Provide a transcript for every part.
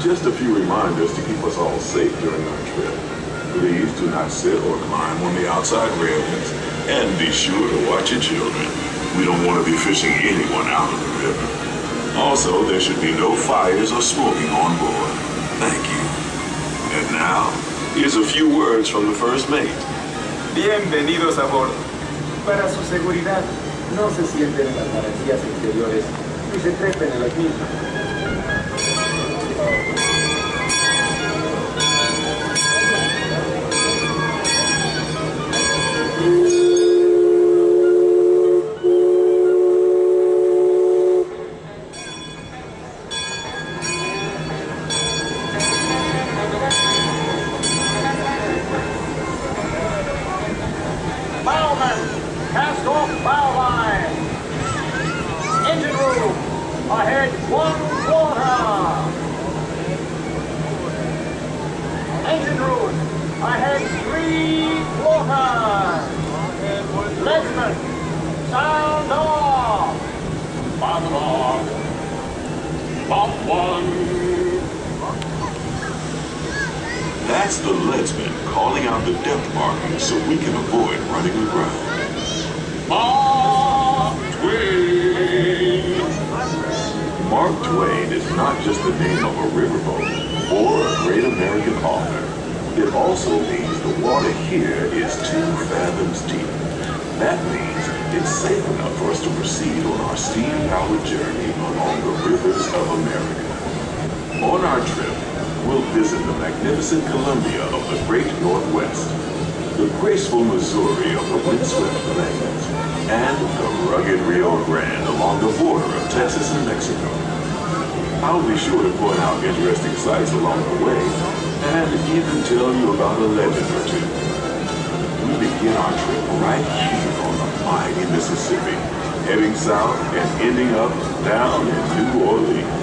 Just a few reminders to keep us all safe during our trip. Please do not sit or climb on the outside railings, and be sure to watch your children. We don't want to be fishing anyone out of the river. Also, there should be no fires or smoking on board. Thank you. And now, here's a few words from the first mate. Bienvenidos a bordo. Para su seguridad, no se sienten en las maravillas exteriores ni se trepen en las mismas. That's the leadsman calling out the depth marking so we can avoid running aground. Mark Twain! Mark Twain is not just the name of a riverboat or a great American author. It also means the water here is 2 fathoms deep. That means it's safe enough for us to proceed on our steam-powered journey along the rivers of America. On our trip, we'll visit the magnificent Columbia of the Great Northwest, the graceful Missouri of the windswept plains, and the rugged Rio Grande along the border of Texas and Mexico. I'll be sure to point out interesting sights along the way, and even tell you about a legend or two. We begin our trip right here on the mighty Mississippi, heading south and ending up down in New Orleans.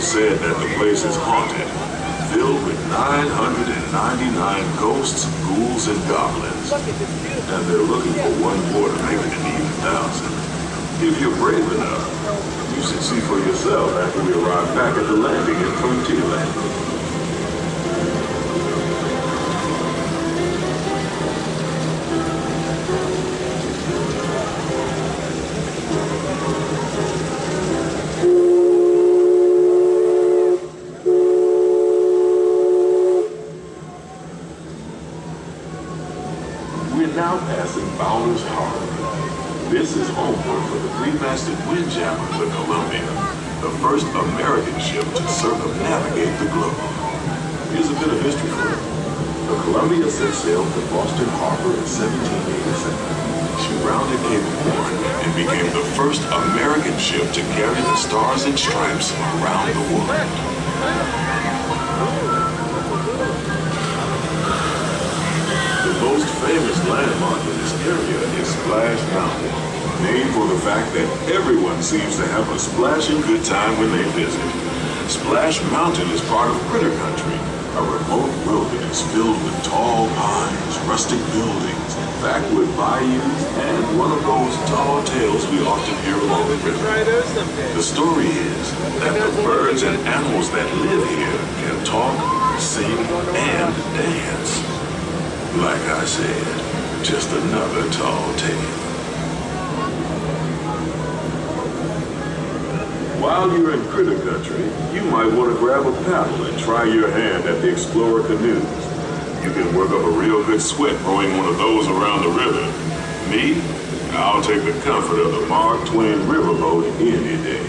Said that the place is haunted, filled with 999 ghosts, ghouls, and goblins. And they're looking for one more to make it an even thousand. If you're brave enough, you should see for yourself after we arrive back at the landing in Frontier Landing. Columbia set sail to Boston Harbor in 1787. She rounded Cape Horn and became the first American ship to carry the stars and stripes around the world. The most famous landmark in this area is Splash Mountain, named for the fact that everyone seems to have a splashing good time when they visit. Splash Mountain is part of Critter Country, a remote wilderness filled with tall pines, rustic buildings, backwood bayous, and one of those tall tales we often hear along the river. The story is that the birds and animals that live here can talk, sing, and dance. Like I said, just another tall tale. While you're in Critter Country, you might want to grab a paddle and try your hand at the Explorer canoes. You can work up a real good sweat rowing one of those around the river. Me? I'll take the comfort of the Mark Twain riverboat any day.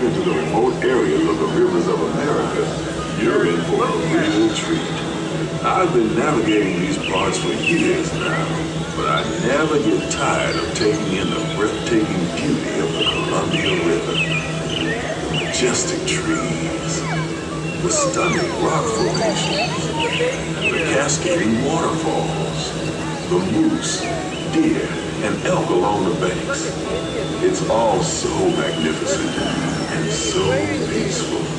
Into the remote areas of the rivers of America, you're in for a real treat. I've been navigating these parts for years now, but I never get tired of taking in the breathtaking beauty of the Columbia River. The majestic trees, the stunning rock formations, the cascading waterfalls, the moose, deer, and elk along the banks. It's all so magnificent and so peaceful.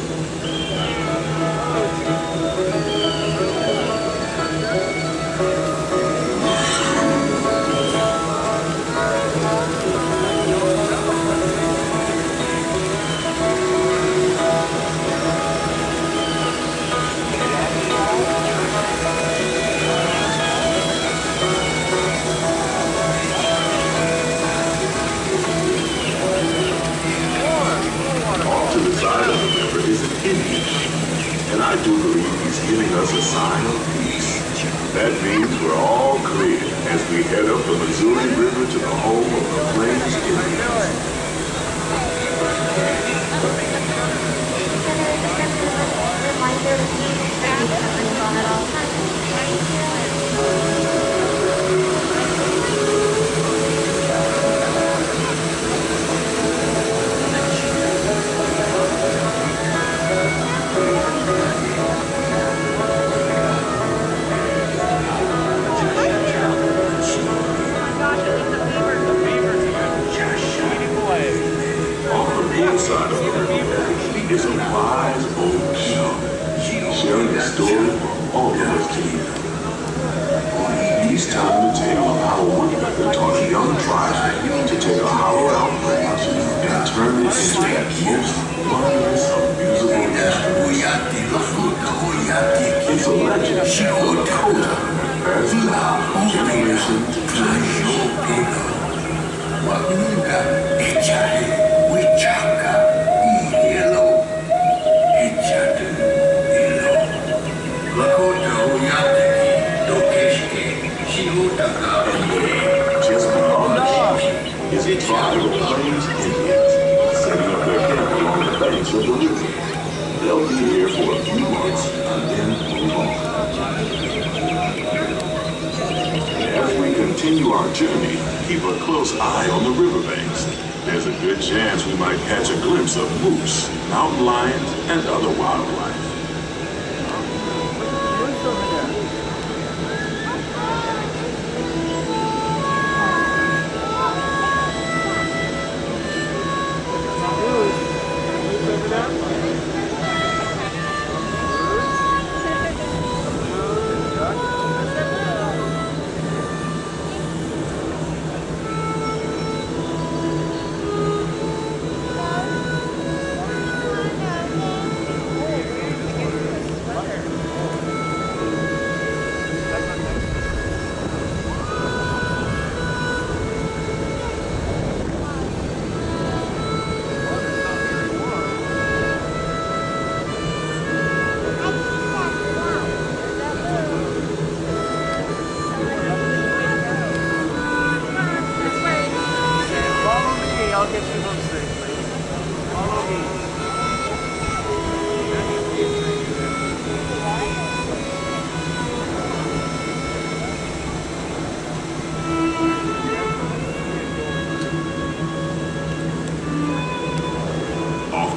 I do believe he's giving us a sign of peace. That means we're all clear as we head up the Missouri River to the home of the Plains Indians. Is a wise old show, sharing the story for all of us to hear. He's telling the tale of how one man taught a young tribesman to take a hollow-out branch and turn it into that most wondrous of musical instruments, the flute. It's a legend of Lakota, passed down from generation to generation. Just beyond the ship is a tribe of Plains Indians setting up their camp along the banks of the river. They'll be here for a few months and then move on. As we continue our journey, keep a close eye on the riverbanks. There's a good chance we might catch a glimpse of moose, mountain lions, and other wildlife.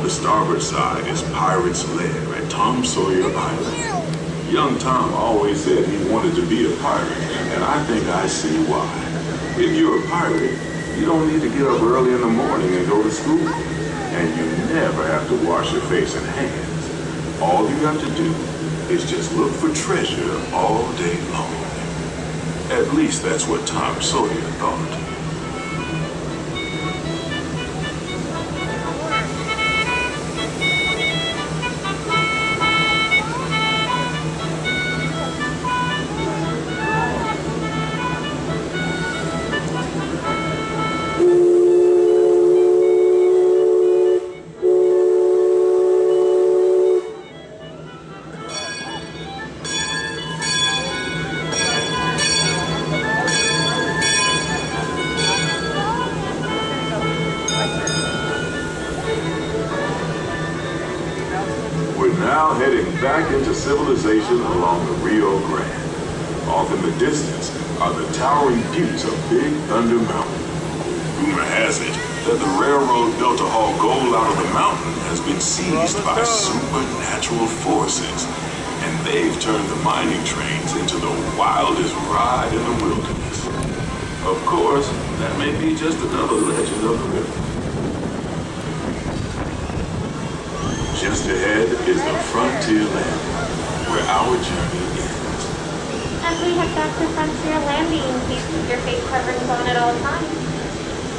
the starboard side is Pirate's Lair at Tom Sawyer Island. Young Tom always said he wanted to be a pirate, and I think I see why. If you're a pirate, you don't need to get up early in the morning and go to school. And you never have to wash your face and hands. All you have to do is just look for treasure all day long. At least that's what Tom Sawyer thought. Back into civilization along the Rio Grande. Off in the distance are the towering buttes of Big Thunder Mountain. Rumor has it that the railroad built to haul gold out of the mountain has been seized by supernatural forces, and they've turned the mining trains into the wildest ride in the wilderness. Of course, that may be just another legend of the river. Just ahead is the Frontier Landing, where our journey ends. And we have got to Frontier Landing. Please keep your face coverings on at all times.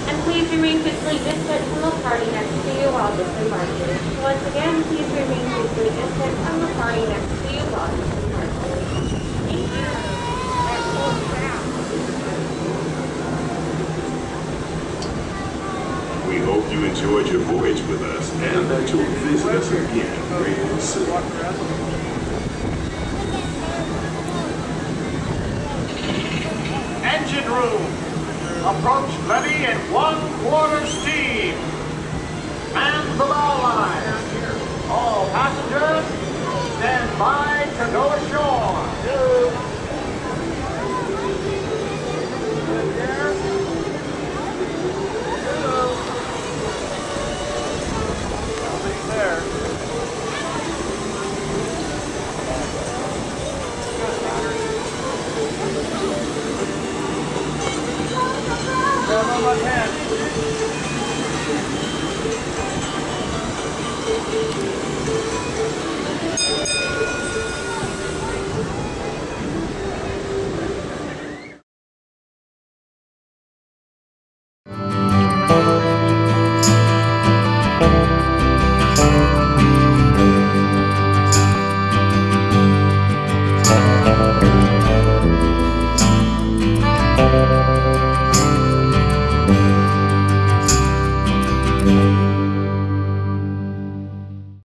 And please remain physically distant from the party next to you while disembarking. Once again, please remain physically distant from the party next to you while disembarking. Thank you. We hope you enjoyed your voyage with us, and that you'll visit us again real soon. Engine room. Approach levee at 1/4 steam. Man the bow line. All passengers, stand by to go ashore.